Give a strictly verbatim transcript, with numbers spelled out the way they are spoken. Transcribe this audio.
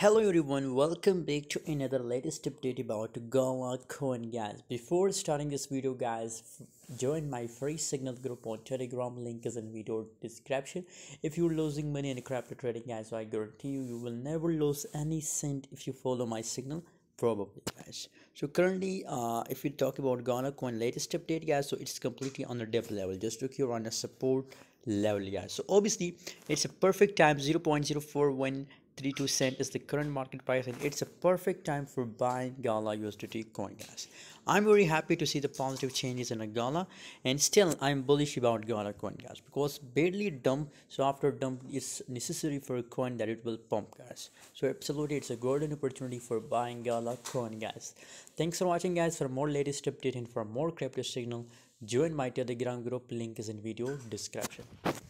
Hello everyone, welcome back to another latest update about Gala coin, guys. Before starting this video, guys, join my free signal group on Telegram. Link is in video description. If you're losing money in crypto trading, guys, I guarantee you you will never lose any cent if you follow my signal, probably, guys. So currently uh if we talk about Gala coin latest update, guys, so it's completely on the depth level, just look here on the support level, guys. So obviously it's a perfect time. Zero point zero four one three two cents is the current market price, and it's a perfect time for buying Gala U S D T coin, guys. I'm very happy to see the positive changes in a Gala, and still I'm bullish about Gala coin, guys, because barely dump, so after dump is necessary for a coin that it will pump, guys. So absolutely it's a golden opportunity for buying Gala coin, guys. Thanks for watching, guys. For more latest update and for more crypto signal, join my Telegram group. Link is in video description.